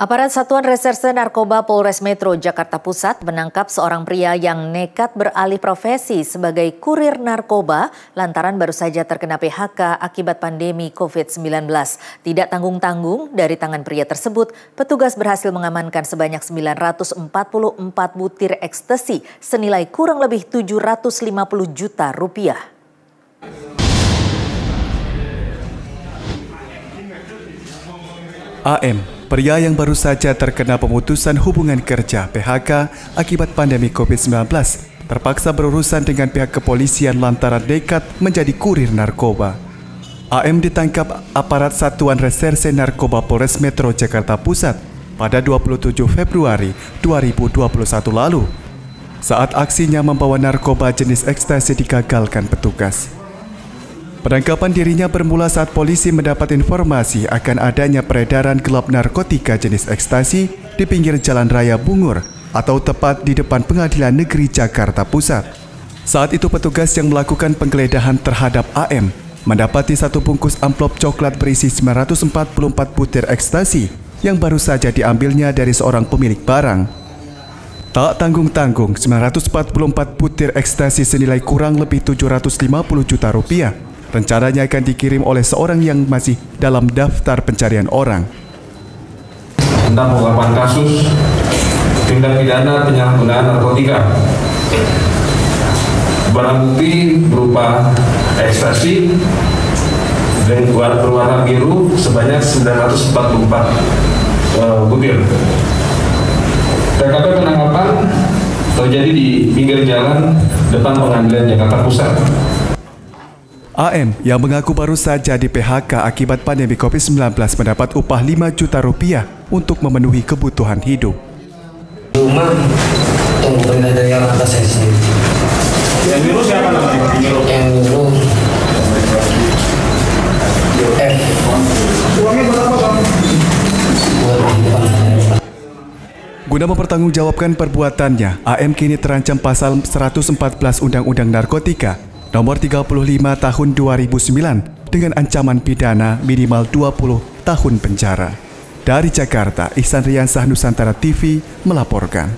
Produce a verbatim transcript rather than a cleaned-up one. Aparat Satuan Reserse Narkoba Polres Metro Jakarta Pusat menangkap seorang pria yang nekat beralih profesi sebagai kurir narkoba lantaran baru saja terkena P H K akibat pandemi COVID sembilan belas. Tidak tanggung-tanggung dari tangan pria tersebut, petugas berhasil mengamankan sebanyak sembilan ratus empat puluh empat butir ekstasi senilai kurang lebih tujuh ratus lima puluh juta rupiah. A M, pria yang baru saja terkena pemutusan hubungan kerja P H K akibat pandemi COVID sembilan belas, terpaksa berurusan dengan pihak kepolisian lantaran nekat menjadi kurir narkoba. A M ditangkap Aparat Satuan Reserse Narkoba Polres Metro Jakarta Pusat pada dua puluh tujuh Februari dua ribu dua puluh satu lalu, saat aksinya membawa narkoba jenis ekstasi digagalkan petugas. Penangkapan dirinya bermula saat polisi mendapat informasi akan adanya peredaran gelap narkotika jenis ekstasi di pinggir Jalan Raya Bungur atau tepat di depan Pengadilan Negeri Jakarta Pusat. Saat itu petugas yang melakukan penggeledahan terhadap A M mendapati satu bungkus amplop coklat berisi sembilan ratus empat puluh empat butir ekstasi yang baru saja diambilnya dari seorang pemilik barang. Tak tanggung-tanggung, sembilan ratus empat puluh empat butir ekstasi senilai kurang lebih tujuh ratus lima puluh juta rupiah rencananya akan dikirim oleh seorang yang masih dalam daftar pencarian orang. Tentang pengungkapan kasus tindak pidana penyalahgunaan narkotika, barang bukti berupa ekstasi dan berwarna biru sebanyak sembilan ratus empat puluh empat uh, butir. T K P penangkapan terjadi di pinggir jalan depan Pengadilan Jakarta Pusat. A M yang mengaku baru saja di P H K akibat pandemi COVID sembilan belas mendapat upah lima juta rupiah untuk memenuhi kebutuhan hidup. Di rumah tunggu perintah dari yang atas saya sendiri. Yang nyuruh siapa namanya? Yang nyuruh F. Uangnya berapa, Bang? Guna mempertanggungjawabkan perbuatannya, A M kini terancam pasal seratus empat belas Undang-Undang Narkotika nomor tiga puluh lima tahun dua ribu sembilan dengan ancaman pidana minimal dua puluh tahun penjara. Dari Jakarta, Ihsan Riansah, Nusantara T V melaporkan.